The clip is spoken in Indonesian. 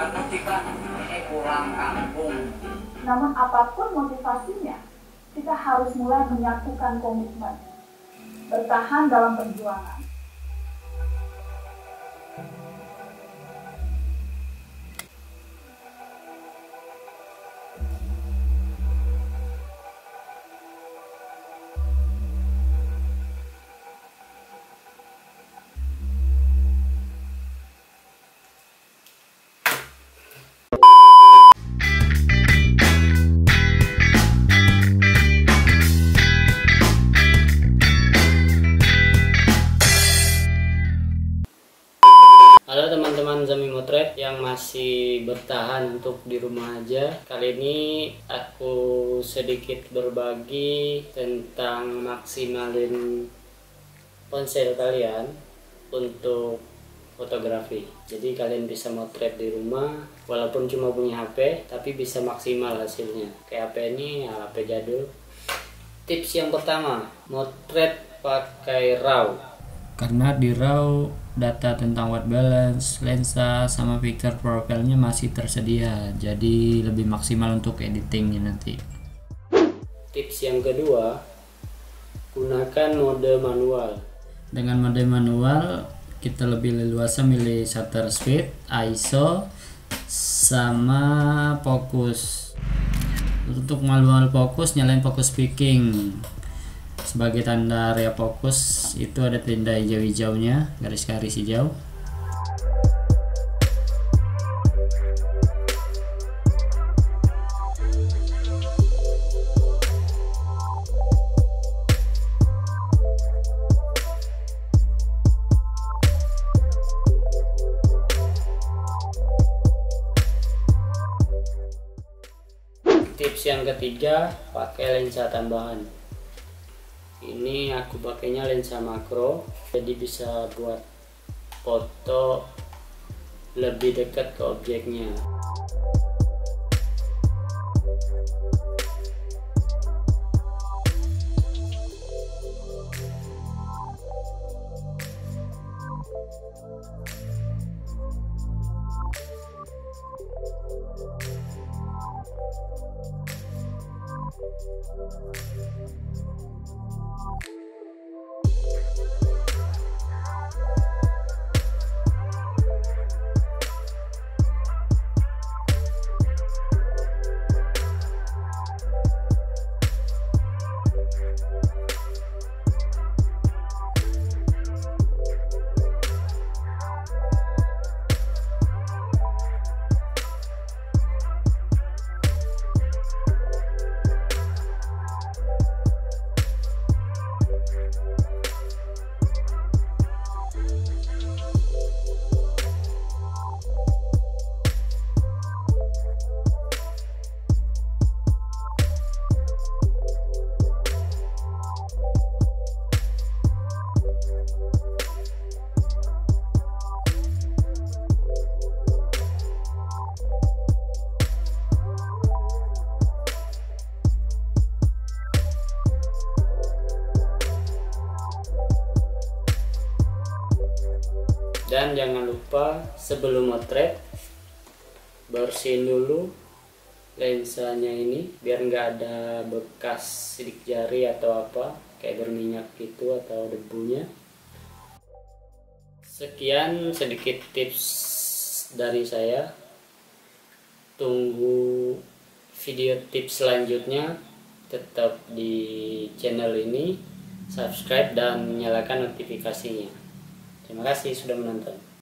bukan musibah, ini pulang kampung. Namun apapun motivasinya, kita harus mulai menyatukan komitmen, bertahan dalam perjuangan. Halo teman-teman zamimotret yang masih bertahan untuk di rumah aja. Kali ini aku sedikit berbagi tentang maksimalin ponsel kalian untuk fotografi. Jadi kalian bisa motret di rumah walaupun cuma punya HP, tapi bisa maksimal hasilnya. Kayak HP ini, HP jadul. Tips yang pertama, motret pakai RAW. Karena di RAW data tentang white balance, lensa, sama picture profile-nya masih tersedia, jadi lebih maksimal untuk editingnya nanti. Tips yang kedua, gunakan mode manual. Dengan mode manual, kita lebih leluasa milih shutter speed, ISO, sama fokus. Untuk manual fokus, nyalain fokus picking. Sebagai tanda area fokus itu ada tanda hijau-hijaunya, garis-garis hijau. Tips yang ketiga, pakai lensa tambahan. Ini aku pakainya lensa makro, jadi bisa buat foto lebih dekat ke objeknya. Dan jangan lupa sebelum motret bersihin dulu lensanya ini biar nggak ada bekas sidik jari atau apa kayak berminyak gitu atau debunya. Sekian sedikit tips dari saya. Tunggu video tips selanjutnya tetap di channel ini. Subscribe dan nyalakan notifikasinya. Terima kasih sudah menonton.